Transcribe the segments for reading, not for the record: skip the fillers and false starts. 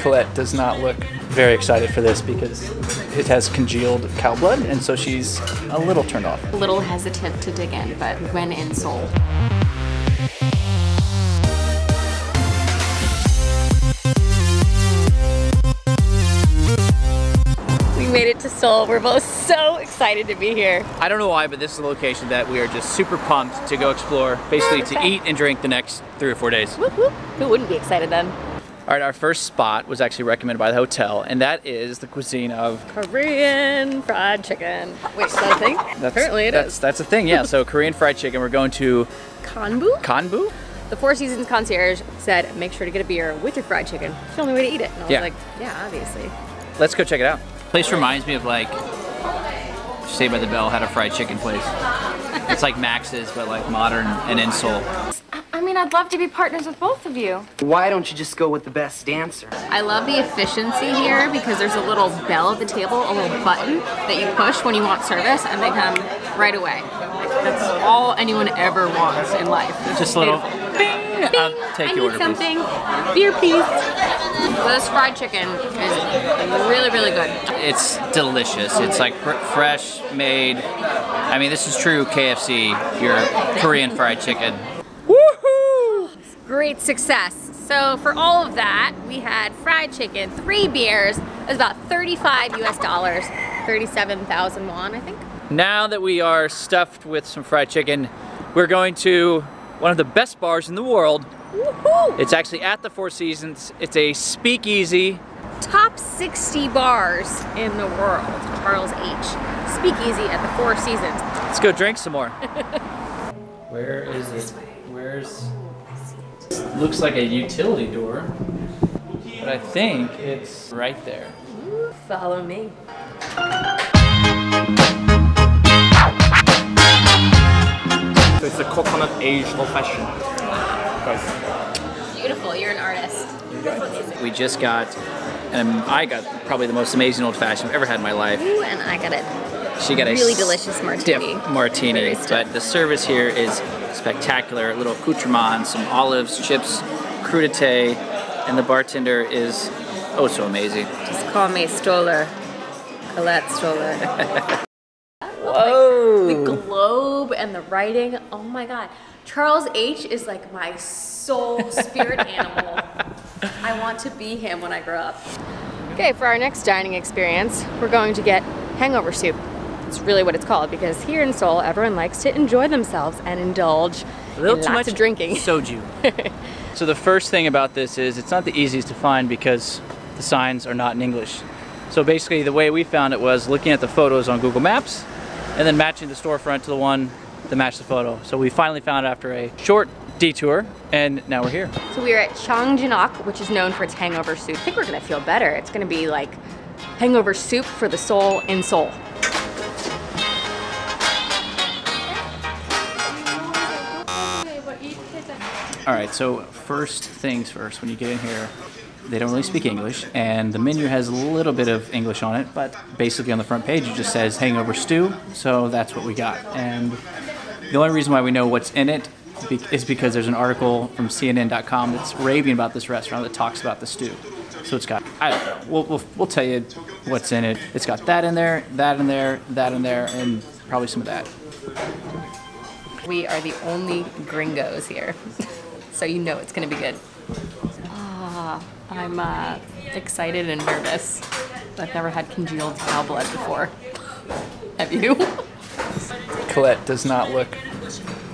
Colette does not look very excited for this because it has congealed cow blood, and so she's a little turned off. A little hesitant to dig in, but when in Seoul. Made it to Seoul. We're both so excited to be here. I don't know why, but this is a location that we are just super pumped to go explore, basically to eat and drink the next 3 or 4 days. Whoop, whoop. Who wouldn't be excited then? All right, our first spot was actually recommended by the hotel, and that is the cuisine of Korean fried chicken. Wait, is that a thing? Apparently it is. That's a thing, yeah. So Korean fried chicken, we're going to Kanbu. Kanbu? The Four Seasons concierge said, make sure to get a beer with your fried chicken. It's the only way to eat it. And I was like, yeah, obviously. Let's go check it out. Place reminds me of like Saved by the Bell had a fried chicken place. It's like Max's, but like modern and in Seoul. I mean, I'd love to be partners with both of you. Why don't you just go with the best dancer? I love the efficiency here because there's a little bell at the table, a little button that you push when you want service, and they come right away. That's all anyone ever wants in life. It's just a little bing. I'll take your order, please. I need something. Beer, please. Well, this fried chicken is really, really good. It's delicious. It's like fresh made. I mean, this is true KFC, your Korean fried chicken. Woohoo! Great success. So for all of that, we had fried chicken, 3 beers. It was about $35 US, 37,000 won, I think. Now that we are stuffed with some fried chicken, we're going to one of the best bars in the world. Woohoo! It's actually at the Four Seasons. It's a speakeasy. Top 60 bars in the world, Charles H. Speakeasy at the Four Seasons. Let's go drink some more. Where is it? Where's, looks like a utility door, but I think it's right there. Ooh, follow me. So it's a coconut aged old fashioned. Guys. Beautiful, you're an artist. We just got, and I got probably the most amazing old fashioned I've ever had in my life. Ooh, and I got it. She got a really delicious martini. Martini, but the service here is spectacular. A little accoutrement, some olives, chips, crudité, and the bartender is oh so amazing. Just call me Stroller, Colette Stroller. Whoa! Like the globe and the writing, oh my god. Charles H. is like my soul spirit animal. I want to be him when I grow up. Okay, for our next dining experience, we're going to get hangover soup. It's really what it's called because here in Seoul, everyone likes to enjoy themselves and indulge a little in too much of drinking. Soju. So the first thing about this is it's not the easiest to find because the signs are not in English. So basically the way we found it was looking at the photos on Google Maps and then matching the storefront to the one that matched the photo. So we finally found it after a short detour, and now we're here. So we are at Changjinok, which is known for its hangover soup. I think we're gonna feel better. It's gonna be like hangover soup for the soul in Seoul. All right, so first things first, when you get in here, they don't really speak English, and the menu has a little bit of English on it, but basically on the front page it just says hangover stew, so that's what we got. And the only reason why we know what's in it is because there's an article from CNN.com that's raving about this restaurant that talks about the stew. So it's got, I don't know, we'll tell you what's in it. It's got that in there, that in there, that in there, and probably some of that. We are the only gringos here, so you know it's gonna be good. I'm excited and nervous. I've never had congealed cow blood before. Have you? Colette does not look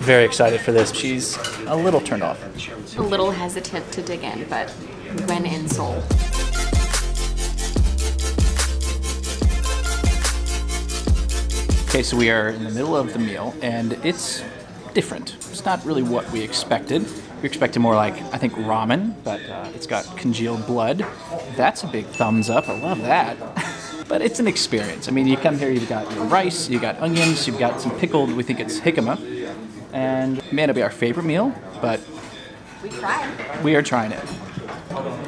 very excited for this. She's a little turned off. A little hesitant to dig in, but when in Seoul. Okay, so we are in the middle of the meal, and it's different. It's not really what we expected. You're expecting more like, I think, ramen, but it's got congealed blood. That's a big thumbs up, I love that. But it's an experience. I mean, you come here, you've got your rice, you've got onions, you've got some pickled, we think it's jicama. And man, it'll be our favorite meal, but we tried. We are trying it.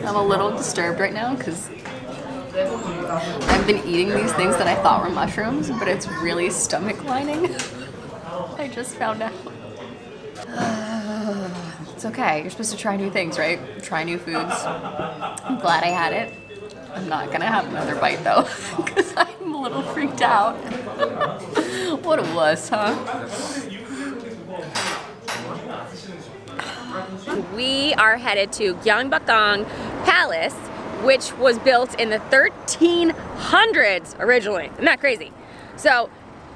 I'm a little disturbed right now because I've been eating these things that I thought were mushrooms, but it's really stomach lining. I just found out. It's okay. You're supposed to try new things, right? Try new foods. I'm glad I had it. I'm not gonna have another bite though, because I'm a little freaked out. What a wuss, huh? We are headed to Gyeongbokgung Palace, which was built in the 1300s originally. Isn't that crazy? So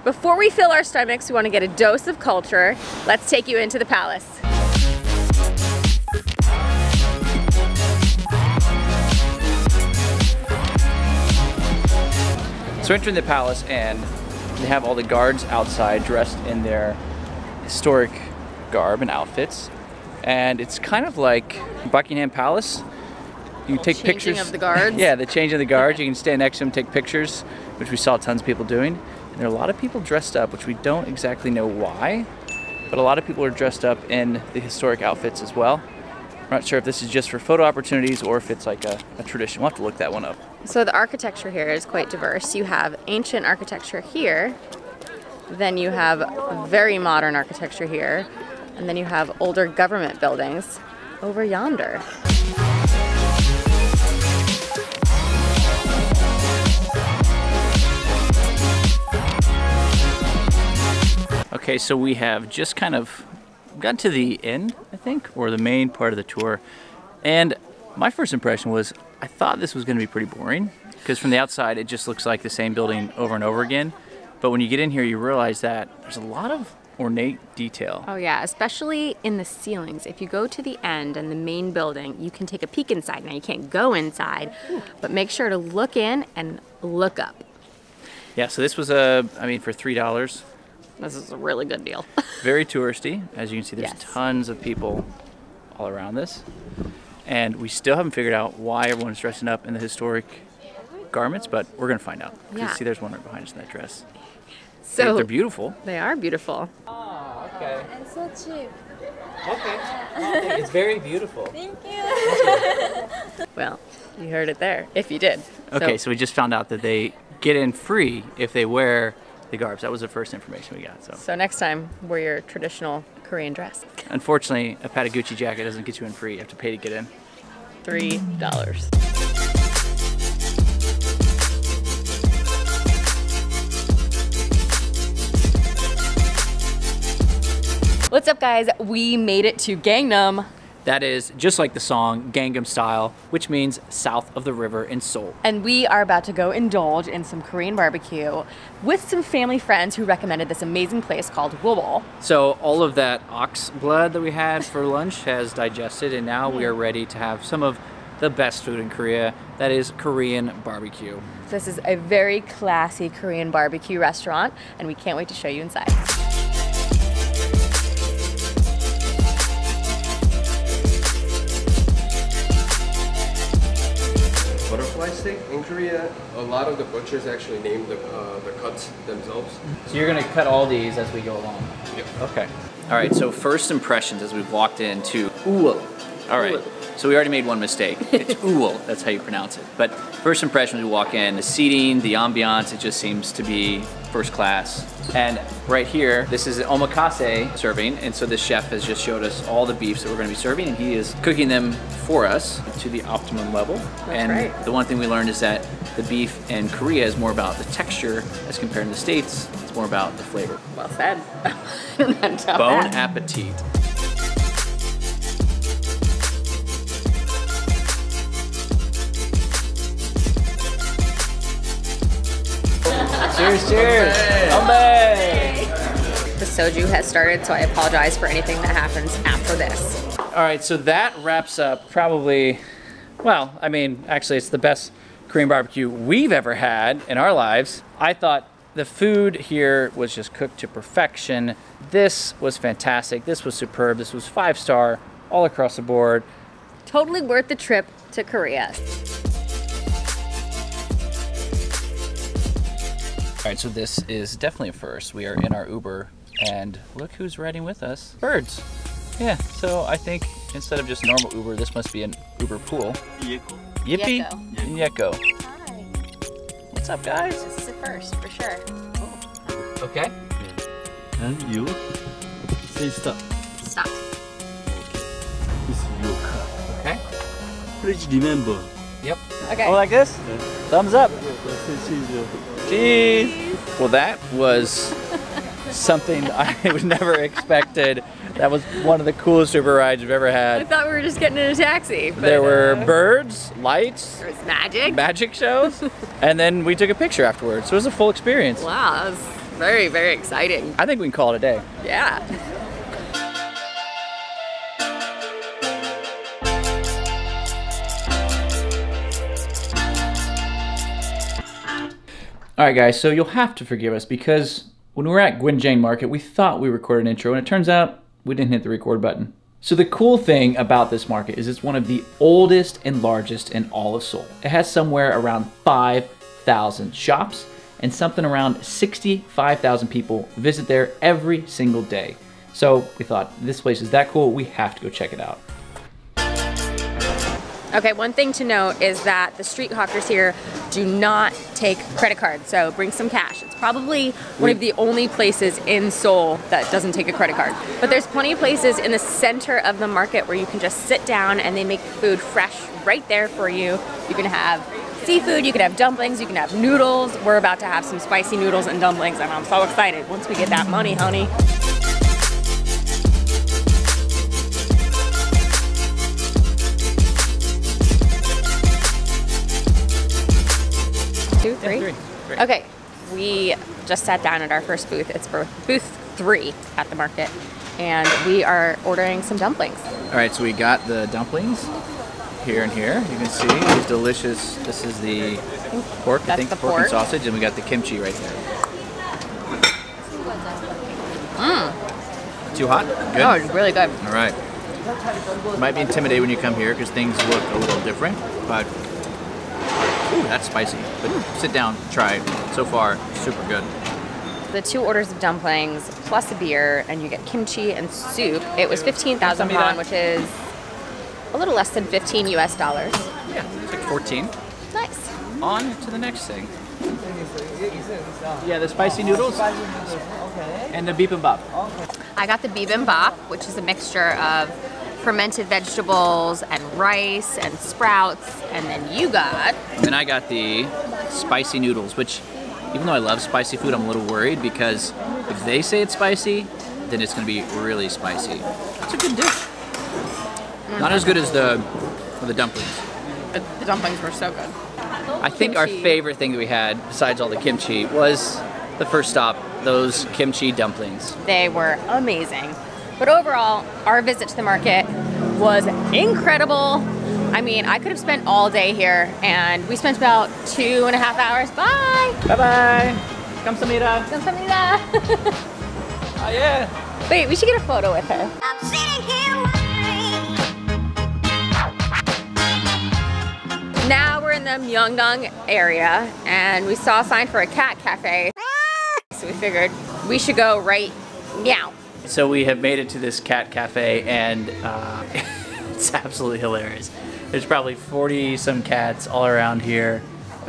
before we fill our stomachs, we want to get a dose of culture. Let's take you into the palace. So we're entering the palace and they have all the guards outside dressed in their historic garb and outfits. And it's kind of like Buckingham Palace. You can take pictures of the guards. Yeah, the change of the guards. You can stand next to them, take pictures, which we saw tons of people doing. And there are a lot of people dressed up, which we don't exactly know why, but a lot of people are dressed up in the historic outfits as well. I'm not sure if this is just for photo opportunities or if it's like a tradition. We'll have to look that one up. So the architecture here is quite diverse. You have ancient architecture here, then you have very modern architecture here, and then you have older government buildings over yonder. Okay, so we have just kind of gotten to the end, I think, or the main part of the tour. And my first impression was I thought this was going to be pretty boring because from the outside it just looks like the same building over and over again. But when you get in here, you realize that there's a lot of ornate detail. Oh yeah, especially in the ceilings. If you go to the end and the main building, you can take a peek inside. Now you can't go inside, but make sure to look in and look up. Yeah, so this was for $3. This is a really good deal. Very touristy. As you can see, there's tons of people all around this. And we still haven't figured out why everyone's dressing up in the historic garments, but we're gonna find out. Yeah. You see there's one right behind us in that dress. So they're beautiful. They are beautiful. Oh, okay. And so cheap. Okay. It's very beautiful. Thank you. Well, you heard it there, if you did. Okay, so we just found out that they get in free if they wear the garbs. That was the first information we got. So next time, wear your traditional Korean dress. Unfortunately, a Patagucci jacket doesn't get you in free. You have to pay to get in. $3. What's up, guys? We made it to Gangnam. That is just like the song, Gangnam Style, which means south of the river in Seoul. And we are about to go indulge in some Korean barbecue with some family friends who recommended this amazing place called Woowol. So all of that ox blood that we had for lunch has digested, and now we are ready to have some of the best food in Korea, that is Korean barbecue. This is a very classy Korean barbecue restaurant, and we can't wait to show you inside. Steak. In Korea, a lot of the butchers actually name the cuts themselves. So you're going to cut all these as we go along? Yep. Okay. All right, so first impressions as we've walked into Woowol. All right, so we already made one mistake. It's Woowol, that's how you pronounce it. But first impression as we walk in, the seating, the ambiance, it just seems to be first class. And right here, this is an omakase serving, and so the chef has just showed us all the beefs that we're going to be serving, and he is cooking them for us to the optimum level. That's right. The one thing we learned is that the beef in Korea is more about the texture as compared to the States. It's more about the flavor. Well said. Bon appetit. Cheers, cheers! The soju has started, so I apologize for anything that happens after this. All right, so that wraps up probably, well, I mean, actually it's the best Korean barbecue we've ever had in our lives. I thought the food here was just cooked to perfection. This was fantastic, this was superb, this was 5-star all across the board. Totally worth the trip to Korea. All right, so this is definitely a first. We are in our Uber, and look who's riding with us. Birds. Yeah, so I think instead of just normal Uber, this must be an Uber pool. Yeko. Yippee. Yeko. Hi. What's up, guys? This is a first, for sure. Oh. Okay. And you say stop. Stop. please remember. Yep. Okay. Oh, like this? Yeah. Thumbs up. Cheese. Well, that was something I was never expected. That was one of the coolest Uber rides I've ever had. I thought we were just getting in a taxi. But there were birds, lights. There was magic. Magic shows. And then we took a picture afterwards. So it was a full experience. Wow, that was very, very exciting. I think we can call it a day. Yeah. All right, guys, so you'll have to forgive us because when we were at Gwangjang Market, we thought we recorded an intro, and it turns out we didn't hit the record button. So the cool thing about this market is it's one of the oldest and largest in all of Seoul. It has somewhere around 5,000 shops, and something around 65,000 people visit there every single day. So we thought, this place is that cool, we have to go check it out. Okay, one thing to note is that the street hawkers here do not take credit cards, so bring some cash. It's probably one of the only places in Seoul that doesn't take a credit card. But there's plenty of places in the center of the market where you can just sit down and they make food fresh right there for you. You can have seafood, you can have dumplings, you can have noodles. We're about to have some spicy noodles and dumplings, and I'm so excited once we get that money, honey. Two, three? Yeah, three. Okay, we just sat down at our first booth. It's booth 3 at the market, and we are ordering some dumplings. All right, so we got the dumplings here and here. You can see these delicious, this is the pork, I think pork and sausage, and we got the kimchi right there. Mm. Too hot? Good? Oh, it's really good. All right. You might be intimidated when you come here because things look a little different, but ooh, that's spicy, but sit down, try it. So far, super good. The 2 orders of dumplings, plus a beer, and you get kimchi and soup. It was 15,000 won, which is a little less than $15 US. Yeah, it's like 14. Nice. On to the next thing. Yeah, the spicy noodles and the bibimbap. I got the bibimbap, which is a mixture of fermented vegetables and rice and sprouts, and then you got... And then I got the spicy noodles, which even though I love spicy food, I'm a little worried because if they say it's spicy, then it's gonna be really spicy. It's a good dish. Mm-hmm. Not as good as the dumplings. The dumplings were so good. I think our favorite thing that we had, besides all the kimchi, was the first stop, those kimchi dumplings. They were amazing. But overall, our visit to the market was incredible. I mean, I could have spent all day here, and we spent about 2.5 hours. Bye! Bye-bye! Kamsamida! Kamsamida! Oh, yeah! Wait, we should get a photo with her. I'm sitting here wondering. Now we're in the Myeongdong area, and we saw a sign for a cat cafe. So we figured we should go right meow. So we have made it to this cat cafe, and it's absolutely hilarious. There's probably 40-some cats all around here,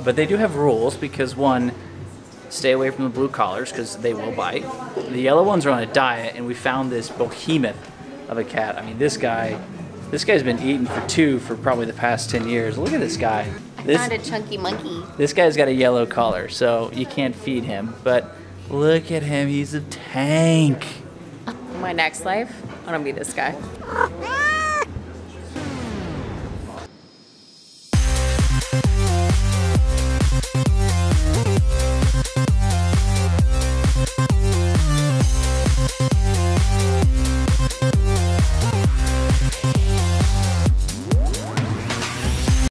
but they do have rules because one, stay away from the blue collars because they will bite. The yellow ones are on a diet, and we found this behemoth of a cat. I mean, this guy's been eating for two for probably the past 10 years. Look at this guy. I found a chunky monkey. This guy's got a yellow collar, so you can't feed him, but look at him, he's a tank. My next life, I'm gonna be this guy.